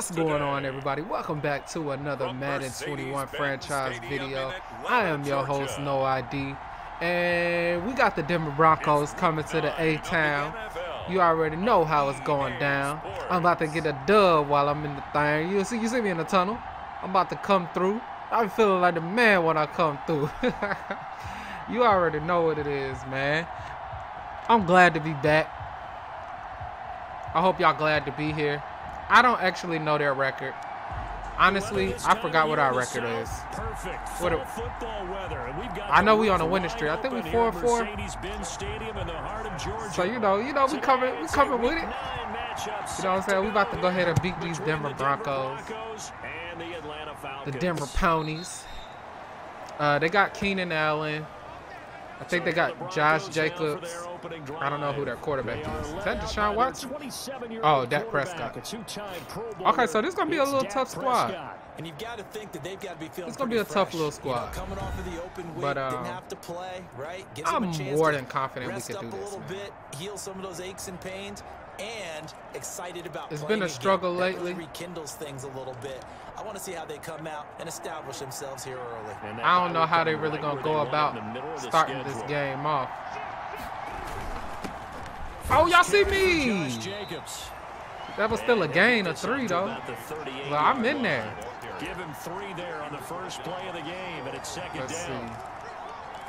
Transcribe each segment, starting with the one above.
What's going on, everybody? Welcome back to another Madden 21 franchise video. I am your host, No ID, and we got the Denver Broncos coming to the A-Town. You already know how it's going down. I'm about to get a dub while I'm in the thing. You see me in the tunnel. I'm about to come through. I'm feeling like the man when I come through. You already know what it is, man. I'm glad to be back. I hope y'all glad to be here. I don't actually know their record. Honestly, I forgot what our record is. What I know we on a winning streak. I think we 4-4. So you know, we coming with it. You know what I'm saying? We about to go ahead and beat these Denver Broncos, the Denver Ponies. They got Keenan Allen. I think they got Josh Jacobs. I don't know who their quarterback is. Is that Deshaun Watson? Oh, Dak Prescott. Okay, so this is going to be a little tough squad. It's going to be a tough little squad. But I'm more than confident we can do this, man. And excited about it's been a struggle lately. Rekindles things a little bit. I want to see how they come out and establish themselves here early. I don't know how they're really going to go about starting this game off. Oh, y'all see me. That was still a gain of 3, though. Well, I'm in there. Give him 3 there on the first play of the game, and it's second down.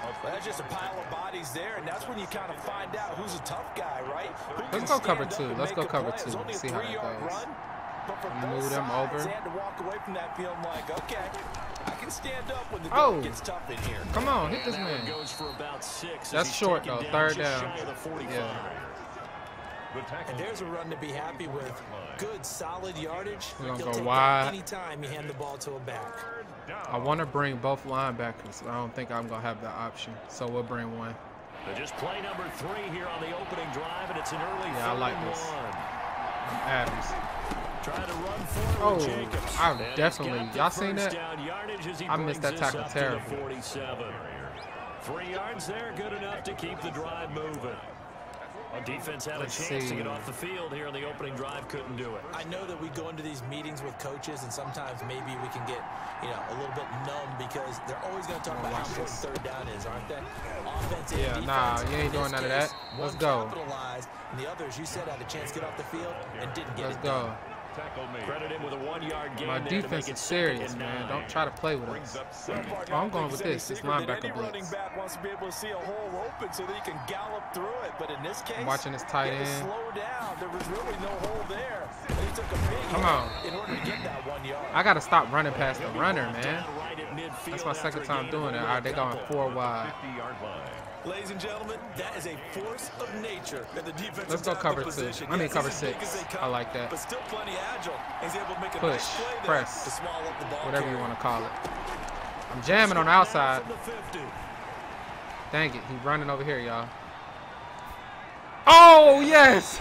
Well, that's just a pile of bodies there, and that's when you kind of find out who's a tough guy, right? Let's go cover 2. Let's go cover 2. See how it goes. Move them over. Oh, come on, hit this man. That's short, though. Third down. Yeah. And there's a run to be happy with. Good, solid yardage. We're going to go wide. Anytime you hand the ball to a back. I want to bring both linebackers. I don't think I'm going to have the option, so we'll bring one. Just play number 3 here on the opening drive, and it's an early. Yeah, I like this. Adams. Trying to run forward. Oh, I definitely. Y'all seen that? I missed that tackle terribly. 3 yards there, good enough to keep the drive moving. Our defense had a chance to get off the field here in the opening drive, couldn't do it. I know that we go into these meetings with coaches, and sometimes maybe we can get, you know, a little bit numb because they're always going to talk about how important third down is, aren't they? Offense and defense. Nah, you ain't doing none of that. Let's go. And the others, you said, had a chance to get off the field and didn't get it. Let's go. Credit him with a 1-yard gain. My defense is serious, man. Don't try to play with us. Oh, I'm going with this. This linebacker blitz. I'm watching this tight end. Come on. I got to stop running past the runner, man. That's my second time doing it. All right, they're going 4 wide. Ladies and gentlemen, that is a force of nature. Let's go cover 2. I mean cover 6. I like that. But still plenty agile. He's able to make a push, press, whatever you want to call it. I'm jamming on the outside. Dang it, he's running over here, y'all. Oh yes!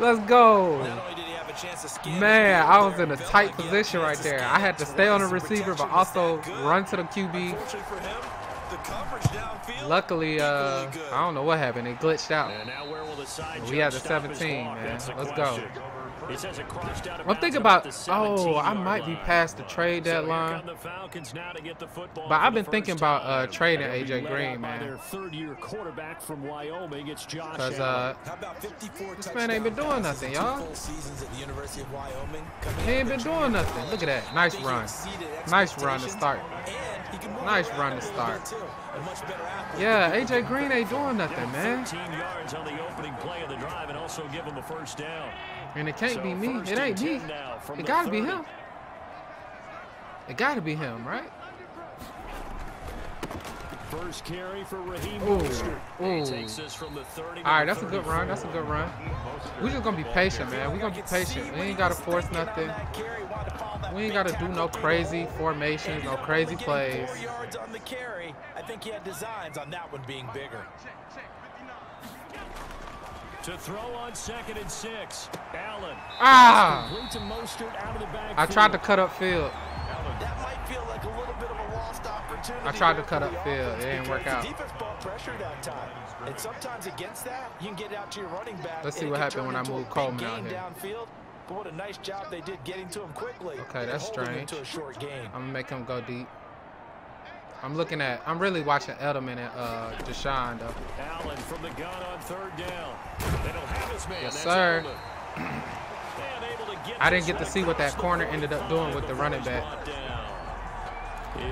Let's go. Man, I was in a tight position right there. I had to stay on the receiver, but also run to the QB. Luckily, I don't know what happened. It glitched out. We had the 17, man. Let's go. I'm thinking about, oh, I might be past the trade deadline. But I've been thinking about trading A.J. Green, man. Because this man ain't been doing nothing, y'all. He ain't been doing nothing. Look at that. Nice run. Nice run to start. Nice run to start. Yeah, A.J. Green ain't doing nothing, man. And it can't be me. It ain't me. It gotta be him. It gotta be him, right? First carry for Raheem Mostert. All right, that's a good run. That's a good run. We're just gonna be patient, man. We're gonna be patient. We ain't gotta force nothing. We ain't gotta do no crazy formations, no crazy plays. I think he had designs on that one being bigger. To throw on 2nd and 6. Allen. Ah! I tried to cut up field. That might feel like a little bit of a lost opportunity. I tried to cut up field. It didn't work out. And sometimes against that, you can get out to your running back. Let's see what happened when I move Coleman out here. But what a nice job they did getting to him quickly. Okay, that's strange. A short game. I'm gonna make him go deep. I'm really watching Edelman and Deshaun though. Allen from the gun on third down. They don't have his man. Yes, sir. I didn't get to see what that corner ended up doing with the running back.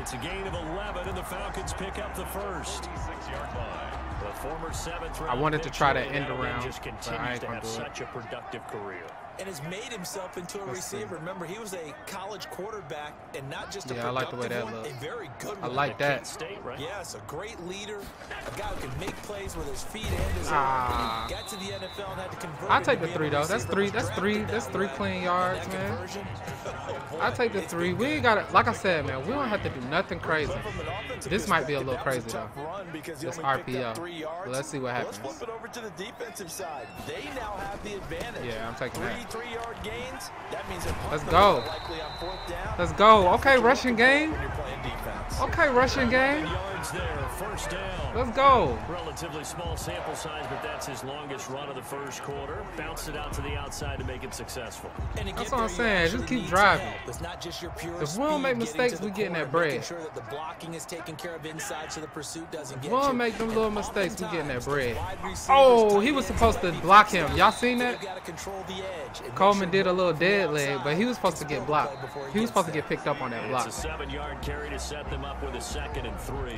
It's a gain of 11, and the Falcons pick up the first. The former seventh round. I wanted to try to end around. Just continues to have such a productive career, and has made himself into a receiver. Remember, he was a college quarterback, and not just a productive one, a very good one. I like that. State, right? Yes, a great leader, a guy who can make plays with his feet and his arm. Got to the NFL and had to convert. I take the 3 though. That's three clean yards, man. I take the 3. We ain't got, like I said, man, we don't have to do nothing crazy. This might be a little crazy though. This RPO. Well, let's see what happens. Let's flip it over to the defensive side. They now have the advantage. Yeah, I'm taking that. 3 3-yard gains. That means let's go. Let's go. Okay, rushing game. Okay, rushing game. Let's go. Relatively small sample size, but that's his longest run of the first quarter. Bounce it out to the outside to make it successful. That's what I'm saying. Just keep driving. If we don't make mistakes, we getting that bread. If we don't make them little mistakes, we getting that bread. Oh, he was supposed to block him. Y'all seen that? Coleman did a little dead leg, but he was supposed to get blocked. He was supposed to get picked up on that block. It's a 7-yard carry to set them up with a 2nd and 3.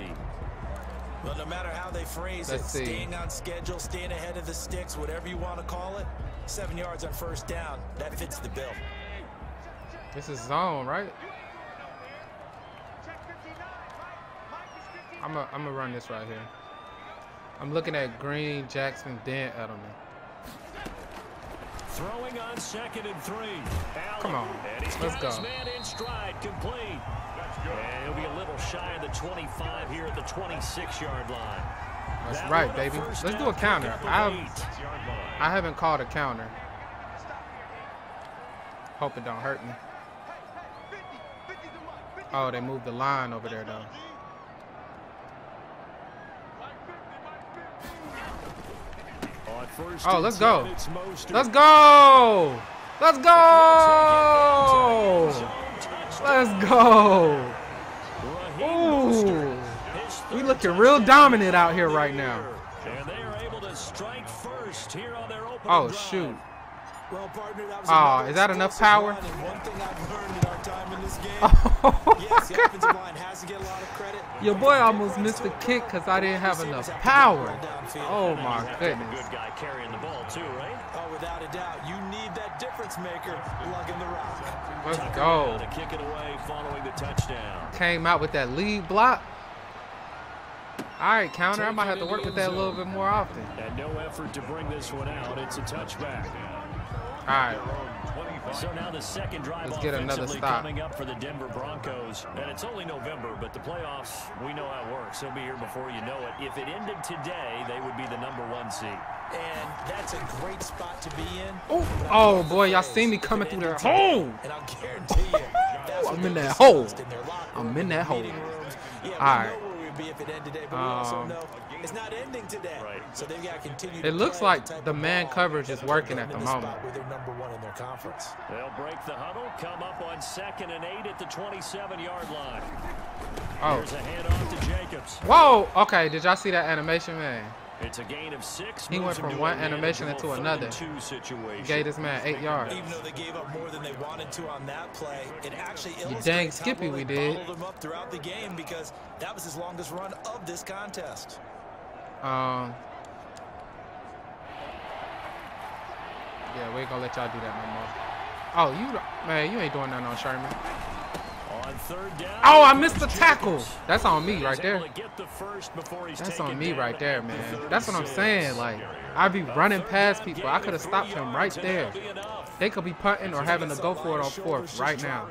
Well, no matter how they phrase it, staying on schedule, staying ahead of the sticks, whatever you want to call it, 7 yards on first down, that fits the bill. This is zone, right? I'm gonna run this right here. I'm looking at Green, Jackson, Dan Edelman. Throwing on 2nd and 3. Come on, let's go. Man in stride, complete. And he'll be a little shy of the 25 here at the 26-yard line. That's right, baby. Let's do a counter. I haven't called a counter. Hope it don't hurt me. Oh, they moved the line over there though. Oh, let's go. Let's go. Let's go. Let's go. Ooh. We looking real dominant out here right now. Oh, shoot. Oh, is that enough power? Your boy almost missed the kick because I didn't have enough power. Oh my goodness. Let's go. Came out with that lead block. All right, counter. I might have to work with that a little bit more often. And no effort to bring this one out. It's a touchback. All right. So now the second drive let's get another stop coming up for the Denver Broncos, and it's only November, but the playoffs, we know how it works. They'll be here before you know it. If it ended today, they would be the #1 seed, and that's a great spot to be in. Oh, oh boy, y'all see me coming through their hole, and I'll guarantee you, I'm in that hole. I'm in that hole. All right. If it ended today, but we also know it's not ending today. Right. So they've got to continue. It looks like the man coverage is working at the moment. They're #1 in their conference. They'll break the huddle, come up on 2nd and 8 at the 27-yard line. Oh. Here's a handoff to Jacobs. Whoa. Okay. Did y'all see that animation, man? It's a gain of 6. He went from one animation into another. He gave this man 8 yards. Even though they gave up more than they wanted to on that play, it actually illustrates you dang Skippy we did. Him up throughout the game because that was his longest run of this contest. Yeah, we ain't gonna let y'all do that no more. Oh, you man, you ain't doing nothing on Sherman. Oh, I missed the tackle. That's on me right there. That's on me right there, man. That's what I'm saying. Like, I be running past people. I could have stopped him right there. They could be punting or having to go for it on 4th right now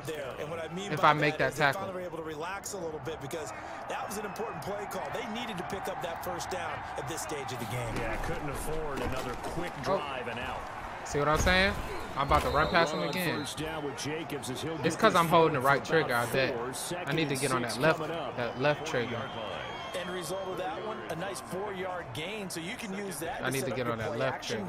if I make that tackle. They were able to relax a little bit because that was an important play call. They needed to pick up that first down at this stage of the game. Yeah, I couldn't afford another quick drive and out. See what I'm saying? I'm about to run past him again. It's because I'm holding the right trigger, I bet. I need to get on that left trigger. End result of that one, a nice 4-yard gain, so you can use that. I need to get on that left trigger.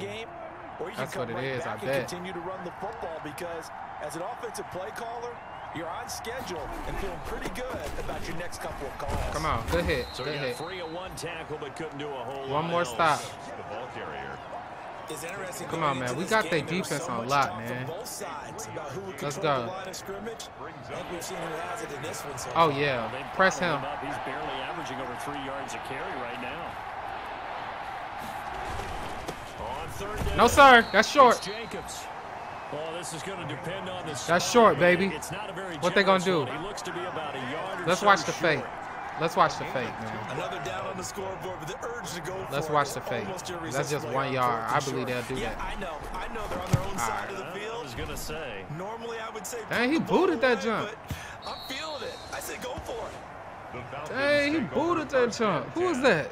That's what it is, I bet. Continue to run the football because as an offensive play caller, you're on schedule and feeling pretty good about your next couple of calls. Come on, good hit. So good hit. Free of one tackle, but couldn't do a whole lot. One more stop. The ball carrier. It's interesting. Come on, man. We got their defense on lock, man. Let's go. Oh, yeah. Press him. He's barely averaging over 3 yards a carry right now. No, sir. That's short. Well, this is going to depend on the that's short, baby. What they going to do? Let's watch the fake. Let's watch the fake, man. Another down on the scoreboard with the urge to go. Let's watch the fake. That's just 1 yard. I believe they'll do that. I know they're on their own side of the field. I was going to say. Normally I would say dang, he booted that jump. I'm feeling it. I said go for it. Dang, he booted that jump. Who is that?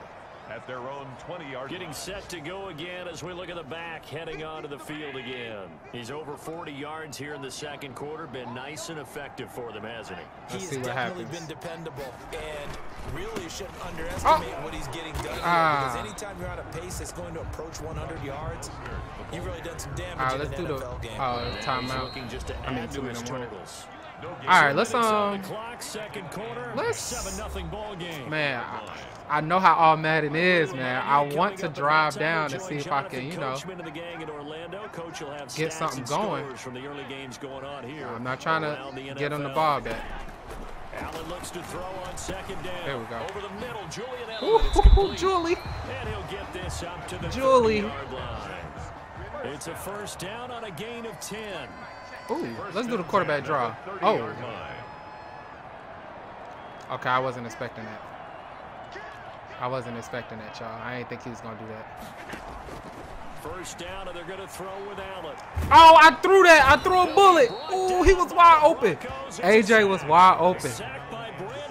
At their own 20-yard. Getting set to go again as we look at the back, heading onto the field again. He's over 40 yards here in the second quarter. Been nice and effective for them, hasn't he? He's definitely been dependable and really shouldn't underestimate what he's getting done here because anytime you're on a pace that's going to approach 100 yards, you've really done some damage in the NFL game. Timeout. I mean, 2 minute totals. All right, I know how all Madden is, man. I want to drive down and see if I can, you know, get something going. I'm not trying to get him the ball back. Allen looks to throw on second down. There we go. Over the middle, Julian Edelman. Julie. And he'll get this up to the Julie. It's a first down on a gain of 10. Ooh, let's do the quarterback draw. Oh. Okay, I wasn't expecting that. I wasn't expecting that, y'all. I didn't think he was going to do that. First down, and they're going to throw with Allen. Oh, I threw that. I threw a bullet. Ooh, he was wide open. AJ was wide open.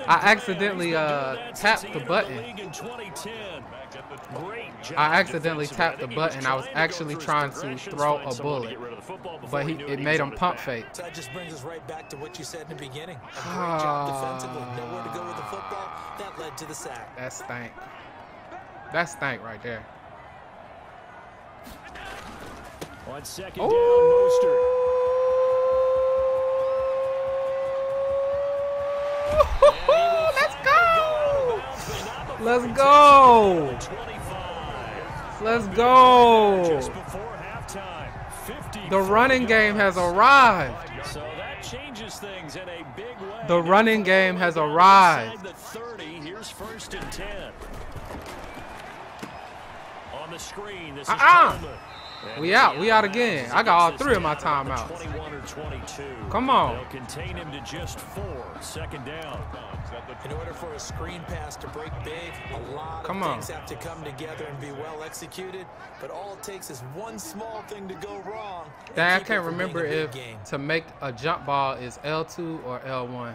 I accidentally tapped the button. I was actually trying to throw a bullet, but it made him pump fake. That just brings us right back to what you said in the beginning. Great job defensively. Nowhere to go with the football. That led to the sack. That's stank. That's stank right there. On second down, Mostert. Let's go! Let's go! Let's go! The running game has arrived. The running game has arrived. We out again. I got all three of my timeouts. Come on. Contain him to just 4 second down. In order for a screen pass to break big, a lot of things have to come together and be well executed. But all it takes is one small thing to go wrong. Dang, I can't remember if to make a jump ball is L2 or L1. I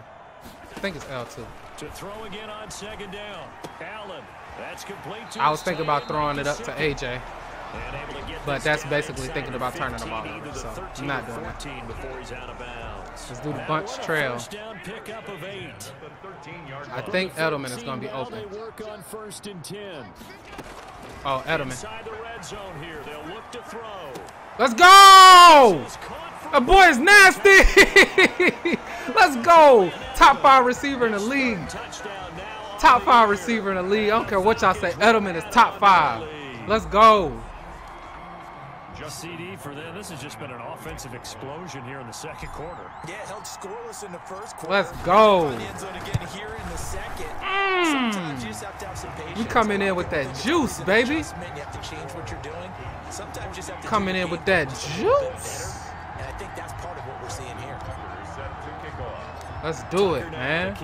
think it's L2. To throw again on second down, Allen. That's complete. I was thinking about throwing it up to AJ. But that's basically thinking about turning the ball over, so I'm not doing that. Let's do the bunch trail. I think Edelman is going to be open. Oh, Edelman. Let's go! The boy is nasty! Let's go! Top 5 receiver in the league. Top 5 receiver in the league. I don't care what y'all say. Edelman is top 5. Let's go. CD for them. This has just been an offensive explosion here in the second quarter. Yeah, held scoreless in the first quarter. Let's go. You coming in with that juice, baby. Coming in with that juice. And I think that's part of what we're seeing here. Let's do it, man.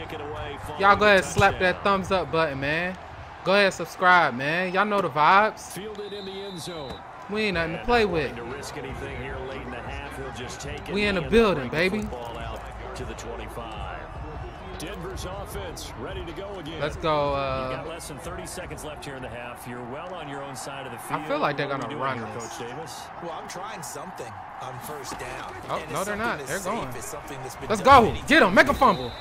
Y'all go ahead and slap that thumbs up button, man. Go ahead and subscribe, man. Y'all know the vibes. Fielded in the end zone. We ain't nothing to play with. We in the building, baby. Denver's offense ready to go again. Let's go. You got less than 30 seconds left here in the half. You're well on your own side of the field. I feel like they're going to run this. Coach Davis? Well, I'm trying something on first down. Oh, no, they're not. They're going. Let's go. Get him. Make a fumble.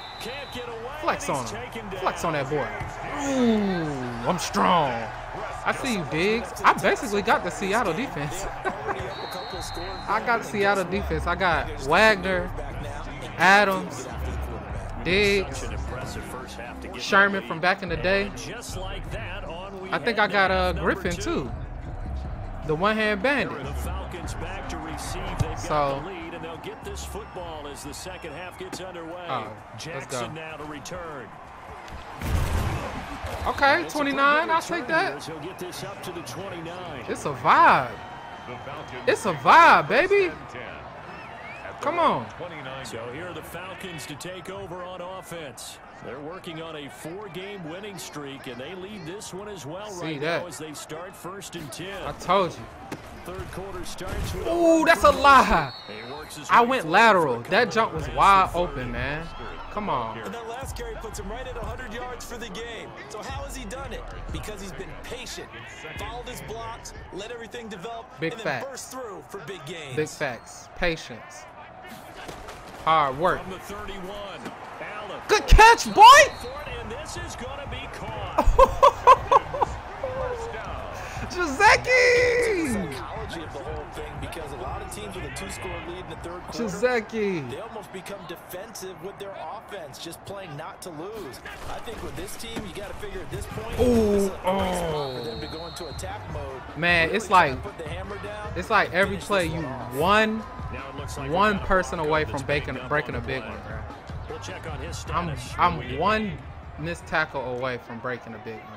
Flex on him. Flex on that boy. Ooh, I'm strong. I see you, Diggs. I basically got the Seattle defense. I got Seattle defense. I got Wagner, Adams, Diggs, Sherman from back in the day. I think I got Griffin too, the one-hand bandit. So get this football as the second half gets underway. Jackson now to return. Okay, 29. I'll take that. He'll get this up to the 29. It's a vibe. It's a vibe, baby. Come on. So here are the Falcons to take over on offense. They're working on a four-game winning streak, and they lead this one as well right now as they start 1st and 10. I told you. Third quarter starts with ooh, that's a lie. I went lateral. That jump was wide open, man. Come on. And that last carry puts him right at 100 yards for the game. So how has he done it? Because he's been patient, followed his blocks, let everything develop, big and then burst through for big gains. Big facts. Patience. Hard work. From the 31, Allen. Good catch, boy! And this is gonna be caught. Jaceki! Psychology of the whole thing, because a lot of teams with a two-score lead in the third quarter, Jaceki, they almost become defensive with their offense, just playing not to lose. I think with this team, you got to figure at this point, ooh, oh, for them to go into attack mode. Man, it's like every play you one person away from breaking a big one, bro. I'm one missed tackle away from breaking a big one.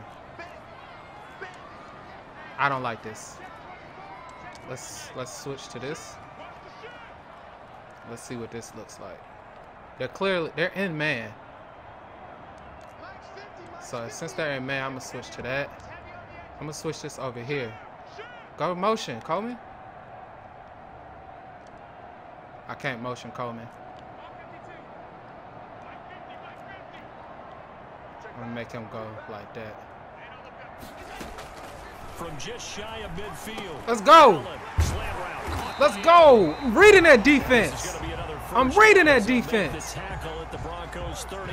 I don't like this. Let's switch to this. Let's see what this looks like. They're in man. So since they're in man, I'm gonna switch to that. I'm gonna switch this over here. Go motion, Coleman. I can't motion Coleman. I'm gonna make him go like that. From just shy of midfield. Let's go. Let's go. I'm reading that defense. I'm reading that defense.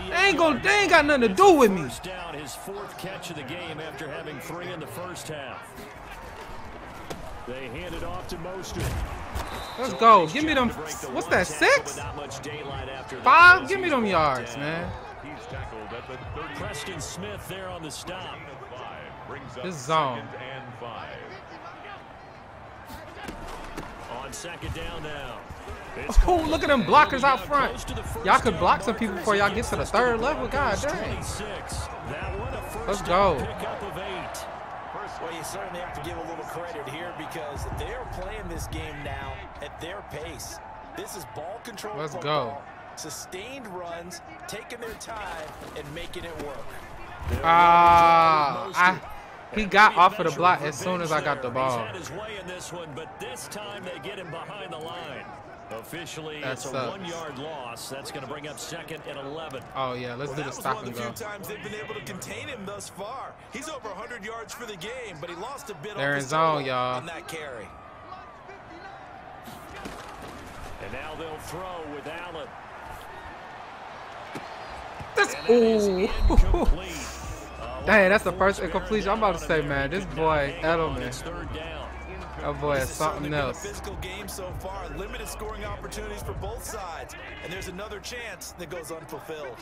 They ain't got nothing to do with me. His fourth catch of the game after having three in the first half. They hand it off to Mostert. Let's go. Give me them. What's that, 6? 5? Give me them yards, man. Preston Smith there on the stop. This zone. On second down now. Oh, look at them blockers out front. Y'all could block some people before y'all get to the third level. God dang. Let's go. Well, you certainly have to give a little credit here because they're playing this game now at their pace. This is ball control. Let's go. Sustained runs, taking their time and making it work. He got off of the block as soon as I got the ball. Officially, that's a 1-yard loss. That's going to bring up 2nd and 11. Oh yeah, let's do the stop and go. Few times they've been able to contain him thus far. He's over 100 yards for the game, but he lost a bit. They're in zone, y'all. On that carry. And now they'll throw with Allen. That's ooh. Dang, that's the first incompletion. I'm about to say, man, this boy Edelman. That boy is something else. Physical game so far, limited scoring opportunities for both sides, and there's another chance that goes unfulfilled.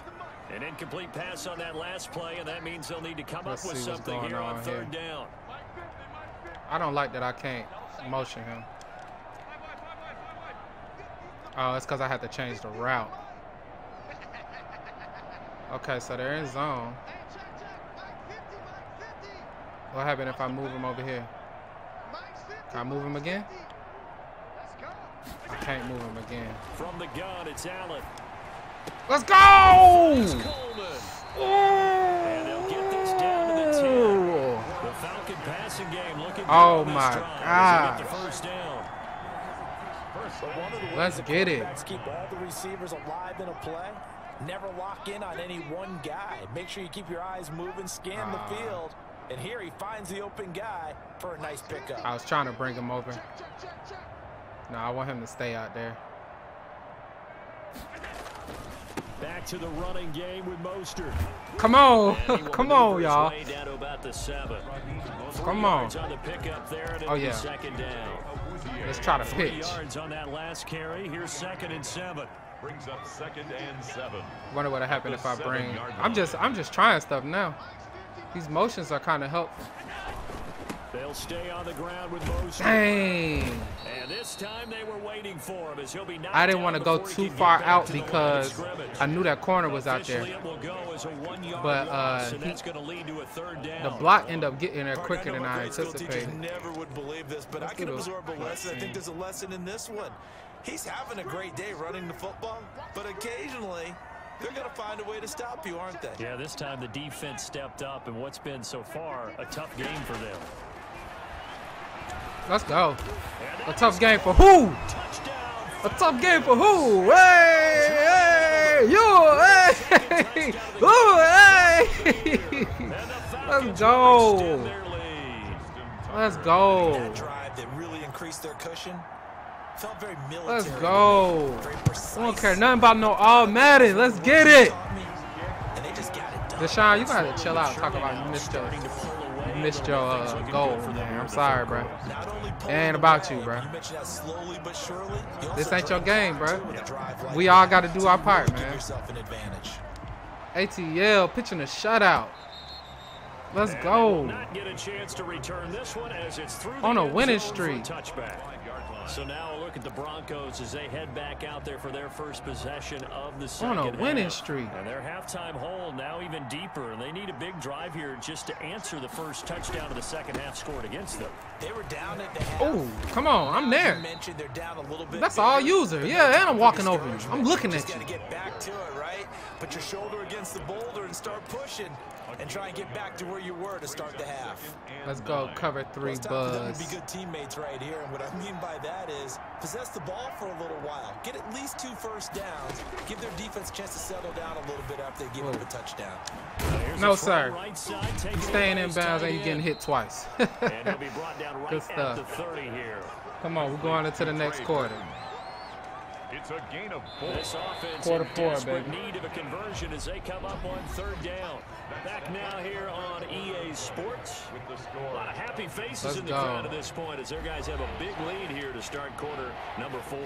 An incomplete pass on that last play, and that means they'll need to come up with something here on third down. I don't like that I can't motion him. Oh, it's because I had to change the route. Okay, so they're in zone. What happened if I move him over here? Can I move him again? I can't move him again. From the gun, it's Allen. Let's go! And they'll get this down to the 10. The Falcon passing game looking good. Oh my God! Let's get it. Keep all the receivers alive in a play. Never lock in on any one guy. Make sure you keep your eyes moving, scan the field, and here he finds the open guy for a nice pickup. I was trying to bring him over. No, I want him to stay out there. Back to the running game with Mostert. Come on, come on, y'all. Come on. Oh, yeah. Let's try to pitch. Wonder what happened if I bring. I'm just trying stuff now. These motions are kind of helpful. They'll stay on the ground with Mostert. Dang. And this time they were waiting for him as he'll be knocked. I didn't want to go too far out because I knew that corner was out there. But the block ended up getting there quicker than I anticipated. Never would believe this, but I can absorb a lesson. I think there's a lesson in this one. He's having a great day running the football, but occasionally they're going to find a way to stop you, aren't they? Yeah, this time the defense stepped up in what's been so far a tough game for them. Let's go. A tough game for who? A tough game for who? Hey! Hey! Yo! Hey! Ooh, hey! Let's go. Let's go. Let's go. I don't care nothing about no all Madden. Let's get it. Deshaun, you gotta chill out and talk about you missed your goal, man. I'm sorry, bro. It ain't about you, bro. This ain't your game, bro. We all gotta do our part, man. ATL pitching a shutout. Let's go. On a winning streak. So now a look at the Broncos as they head back out there for their first possession of the second half. On a winning streak. And their halftime hole now even deeper. And they need a big drive here just to answer the first touchdown of the second half scored against them. They were down at the half. Oh, come on. I'm there. They're down a little bit. That's all user. Yeah, and I'm walking over you. I'm looking at you. Just got to get back to it, right? Put your shoulder against the boulder and start pushing. And try and get back to where you were to start the half. Let's go cover three, Buzz. Be good teammates right here, and what I mean by that is possess the ball for a little while. Get at least 2 first downs. Give their defense a chance to settle down a little bit after they give up a touchdown. No, sir. You're staying in bounds and you're getting hit twice. Good stuff. Come on, we're going into the next quarter. It's a gain of 4. This offense in desperate need of a conversion as they come up on 3rd down. Back now here on EA Sports. With the score. A lot of happy faces in the crowd at this point as their guys have a big lead here to start quarter number 4.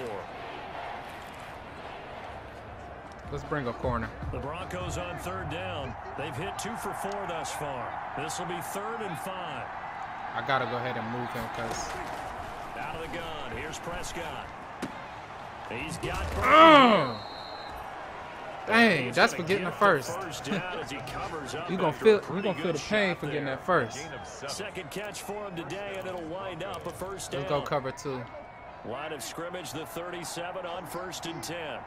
Let's bring a corner. The Broncos on 3rd down. They've hit 2 for 4 thus far. This will be 3rd and 5. I got to go ahead and move him because. Out of the gun. Here's Prescott. He's got dang, that's for getting the first. You're gonna feel the pain for getting that first. Second catch for him today, and it'll wind up a 1st down. Let's go cover 2. Line of scrimmage, the 37 on 1st and 10.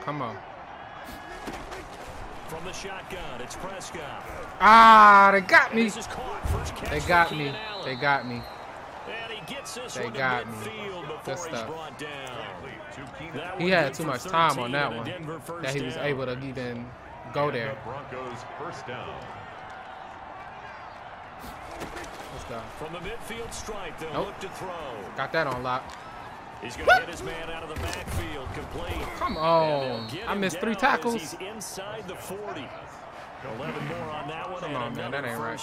Come on. From the shotgun, it's Prescott. Ah, they got me. They got me. They got me. They got me. Good stuff. He had too much time on that one that he was able to even go there. Let's go. From the midfield strike, they'll look to throw. Got that on lock. He's going to hit his man out of the backfield. Complete. Come on. I missed 3 tackles. He's inside the 40. 11 more on that one. Come on, man. That ain't right.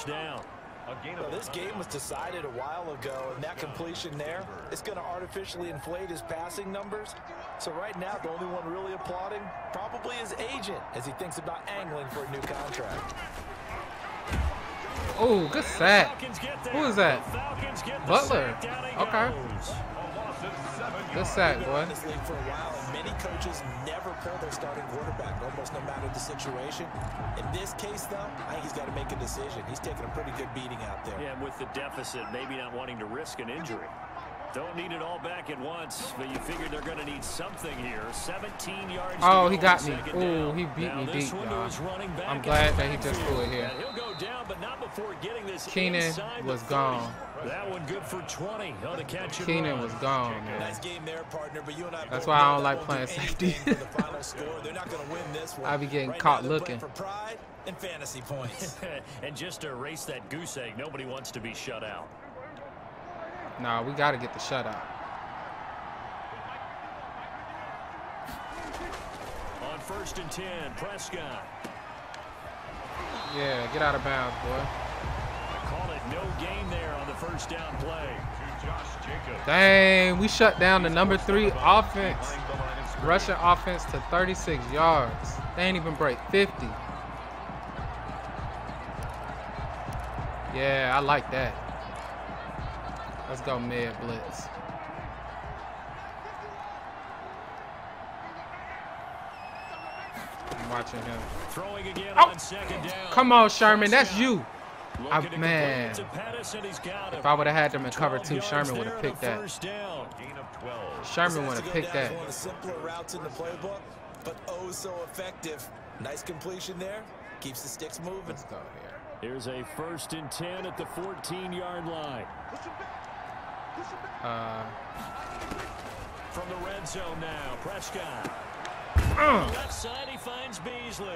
Well, this game was decided a while ago, and that completion there is going to artificially inflate his passing numbers. So right now, the only one really applauding probably his agent as he thinks about angling for a new contract. Oh, good sack. Who is that? Butler. Okay. Good sack, boy. Many coaches never pull their starting quarterback, almost no matter the situation. In this case, though, I think he's got to make a decision. He's taking a pretty good beating out there. Yeah, and with the deficit, maybe not wanting to risk an injury. Don't need it all back at once, but you figure they're going to need something here. 17 yards. Oh, he got me. Oh, he beat me deep, y'all. I'm glad that he just threw it here. Keenan was gone. That one good for 20. Oh, the catch. Keenan was gone, man. Nice game there, partner, but you and I. That's why I don't like playing safety. I be getting caught looking. For pride and fantasy points. And just to erase that goose egg, nobody wants to be shut out. Nah, we got to get the shutout. On 1st and 10, Prescott. Yeah, get out of bounds, boy. No gain there on the first down play. Josh Jacobs. Dang, we shut down the number 3 offense. Rushing offense to 36 yards. They ain't even break 50. Yeah, I like that. Let's go mid blitz. I'm watching him. Throwing again on second down. Come on, Sherman, that's you. Man, if I would have had them in cover 2, Sherman would have picked that. Sherman would have picked that. One of the simpler routes in the playbook, but oh so effective. Nice completion there. Keeps the sticks moving. Let's go here. There's a first and 10 at the 14-yard line. From the red zone now, Prescott. Left side, he finds Beasley.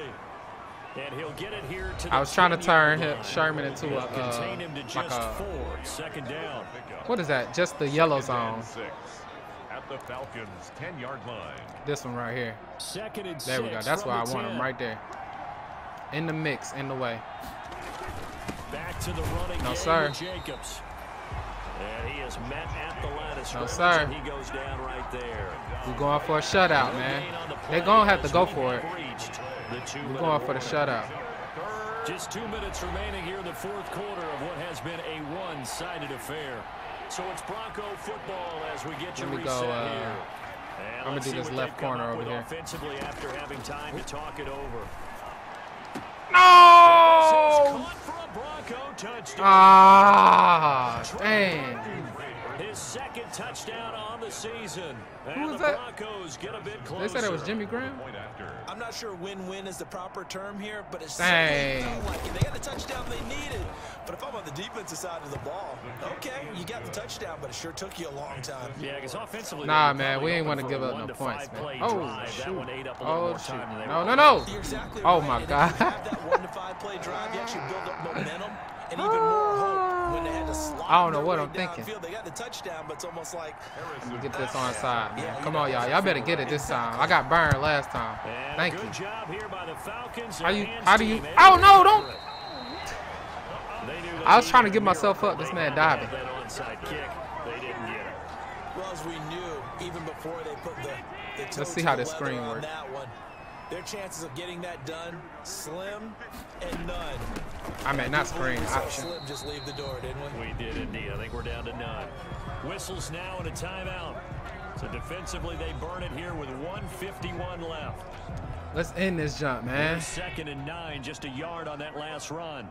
And he'll get it here to I was trying to turn Sherman into a like a 4 second down. What is that? Just the yellow zone. At the Falcons 10-yard line. This one right here. Second and there we go. That's why I want him right there. In the mix, in the way. Back to the running game. No sir. Jacobs. And he is met at the line of scrimmage. No sir. He goes down right there. We're going for a shutout, man. They're gonna have to go for it. We're going for the shutout. Just 2 minutes remaining here in the fourth quarter of what has been a one-sided affair. So it's Bronco football as we get your reset here. I'm gonna do this left corner over here. Offensively, after having time to talk it over. No! Ah, dang. His second touchdown on the season. Who was that? They said it was Jimmy Graham. I'm not sure win-win is the proper term here, but it's dang. Like it. They got the touchdown they needed. But if I'm on the defensive side of the ball, okay, you got the touchdown, but it sure took you a long time. Yeah, because offensively. Nah, man, we ain't want to give up no points, man. Oh shoot! Oh shoot! No, no, no! Exactly right. Oh my God! That 1 to 5 play drive, you actually build up momentum and even more hope. When they had to slot I don't know what I'm thinking. They got the touchdown, but it's almost like let me get this onside, man. Come on, y'all. Y'all better get it this time. I got burned last time. And thank you. Job here by the Falcons. How do you? Oh no, don't. I was trying to give myself up. This man diving. Well, as we knew, even before they put the let's see how this screen works. Their chances of getting that done, slim and none. I mean, not screen option. Slim just leave the door, didn't we? We did indeed. I think we're down to none. Whistles now and a timeout. So defensively, they burn it here with 1:51 left. Let's end this jump, man. Second and 9, just a yard on that last run.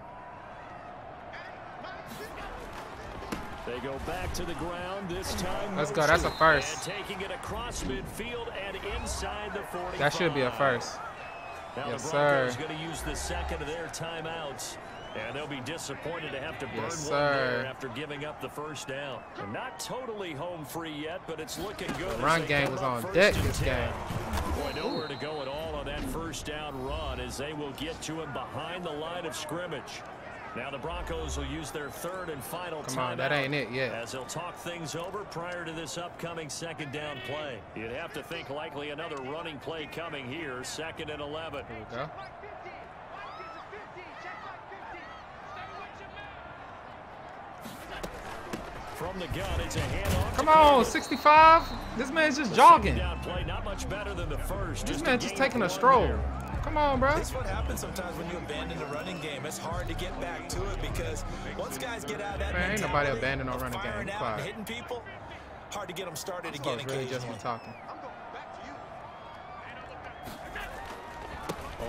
They go back to the ground this time. Let's go. That's a first. Taking it across midfield and inside the 45. That should be a first. Now yes, sir. He's going to use the second of their timeouts, and they'll be disappointed to have to burn one after giving up the first down. They're not totally home free yet, but it's looking good. The run game was on deck this game. Boy, nowhere to go at all on that first down run as they will get to him behind the line of scrimmage. Now the Broncos will use their third and final timeout. Come on, that ain't it yet. As they'll talk things over prior to this upcoming second down play. You'd have to think likely another running play coming here. Second and 11. Here we go. From the gun, it's a handoff. Come on, 65. This man's just jogging. Not much better than the first. This man's just taking a stroll. Come on, bro. That's what happens sometimes when you abandon the running game. It's hard to get back to it because once guys get out of that, man, ain't nobody abandoned no running game. Out and hitting people, hard to get them started again. It's really just me talking.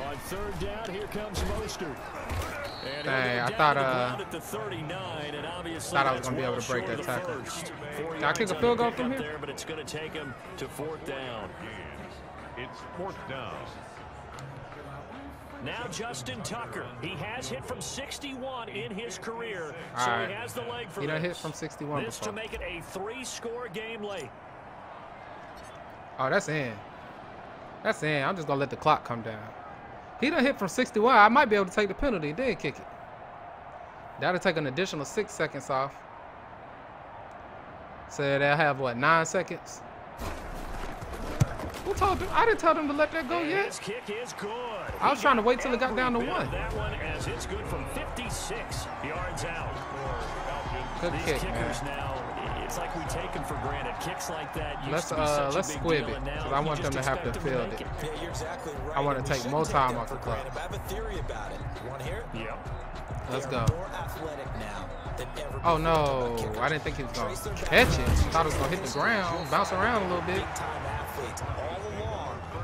On third down, here comes Mostert. Hey, I thought I was gonna be able to break that tackle. Can I kick a field goal from here? But it's gonna take him to fourth down. It's fourth down. Now Justin Tucker, he has hit from 61 in his career, so he has the leg for this to make it a 3-score game late. Oh, that's in. That's in. I'm just gonna let the clock come down. He done hit from 61. I might be able to take the penalty, then kick it. That'll take an additional 6 seconds off. So they'll have what, 9 seconds? Who told them? I didn't tell them to let that go yet. His kick is good. I was trying to wait till it got down to one. That one as it's good from 56 yards out. Good kick, man. Now, it's like we take them for granted. Kicks like that used let's squib it, because I want them to have to field it. Yeah, you're exactly right. I want to take more time off the clock. I have a theory about it. You want to hear it? Yeah. Let's go. More athletic now. Oh no, I didn't think he was going to catch it. I thought it was going to hit the ground, bounce around a little bit.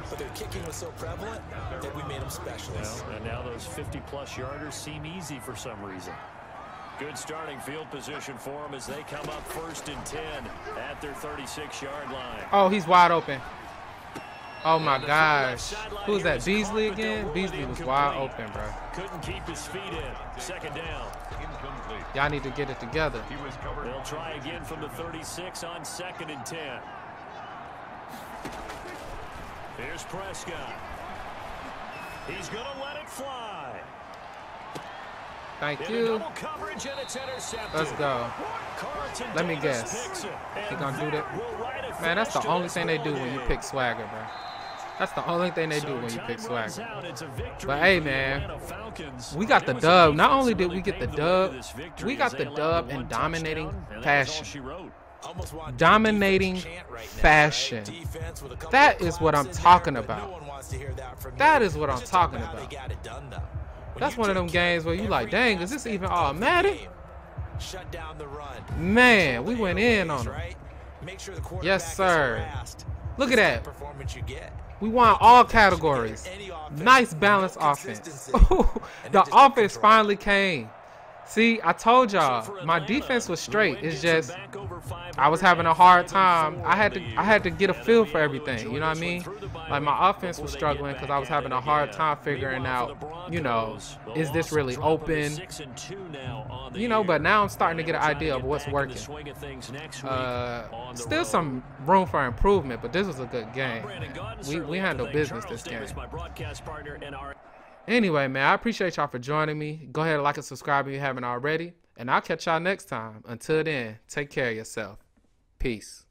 But their kicking was so prevalent that we made them specialists. And now those 50-plus yarders seem easy for some reason. Good starting field position for them as they come up first and 10 at their 36-yard line. Oh, he's wide open. Oh my gosh. Who was that? Beasley again? Beasley was wide open, bro. Couldn't keep his feet in. Second down. Y'all need to get it together. They'll try again from the 36 on second and 10. Here's Prescott. He's going to let it fly. Thank you. Let's go. Let me guess. He gonna do that? Man, that's the only thing they do when you pick Swagger, bro. That's the only thing they do when you pick Swagger. But hey, man, we got the dub. Not only did we get the dub, we got the dub in dominating fashion. Dominating fashion. That is what I'm talking about. That is what I'm talking about. That's one of them games where you like, dang, is this even automatic? Shut down the run. Man, we went in on them. Yes, sir. Look at that. We won all categories. Nice balanced offense. The offense finally came. See, I told y'all, my defense was straight. It's just I was having a hard time. I had to get a feel for everything. You know what I mean? Like, my offense was struggling because I was having a hard time figuring out, you know, is this really open? You know, but now I'm starting to get an idea of what's working. Still some room for improvement, but this was a good game. We handled business this game. Anyway, man, I appreciate y'all for joining me. Go ahead and like and subscribe if you haven't already. And I'll catch y'all next time. Until then, take care of yourself. Peace.